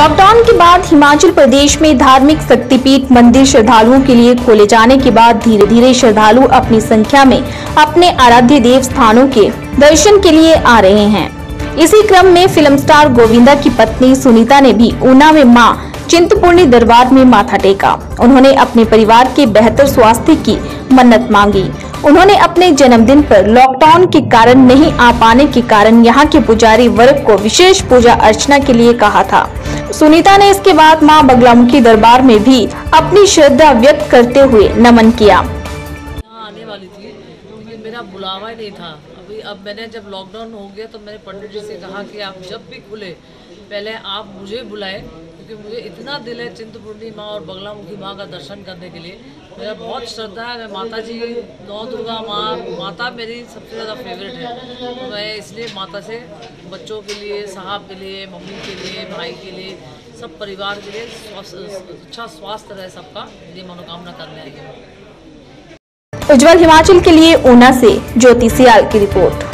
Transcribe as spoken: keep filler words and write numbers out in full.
Lockdown के बाद हिमाचल प्रदेश में धार्मिक शक्तिपीठ मंदिर श्रद्धालुओं के लिए खोले जाने के बाद धीरे धीरे श्रद्धालु अपनी संख्या में अपने आराध्य देव स्थानों के दर्शन के लिए आ रहे हैं। इसी क्रम में फिल्म स्टार गोविंदा की पत्नी सुनीता ने भी ऊना में मां चिंतपूर्णी दरबार में माथा टेका। उन्होंने अपने परिवार के बेहतर स्वास्थ्य की मन्नत मांगी। उन्होंने अपने जन्मदिन पर लॉकडाउन के कारण नहीं आ पाने के कारण यहाँ के पुजारी वर्ग को विशेष पूजा अर्चना के लिए कहा था। सुनीता ने इसके बाद मां बगलामुखी दरबार में भी अपनी श्रद्धा व्यक्त करते हुए नमन किया। आने वाली थी, तो मेरा बुलावा ही नहीं था। अभी अब मैंने जब लॉकडाउन हो गया तो मैंने पंडित जी से कहा कि आप जब भी खुले पहले आप मुझे बुलाए, क्योंकि मुझे इतना दिल है चिंतपूर्णी माँ और बगलामुखी माँ का दर्शन करने के लिए। मेरा बहुत श्रद्धा है, मैं माता जी नौ दुर्गा माँ माता मेरी सबसे ज़्यादा फेवरेट है। तो मैं इसलिए माता से बच्चों के लिए, साहब के लिए, मम्मी के लिए, भाई के लिए, सब परिवार के लिए अच्छा स्वास्थ्य रहे सबका, ये मनोकामना करने आई हूँ। उज्ज्वल हिमाचल के लिए ऊना से ज्योति सियाल की रिपोर्ट।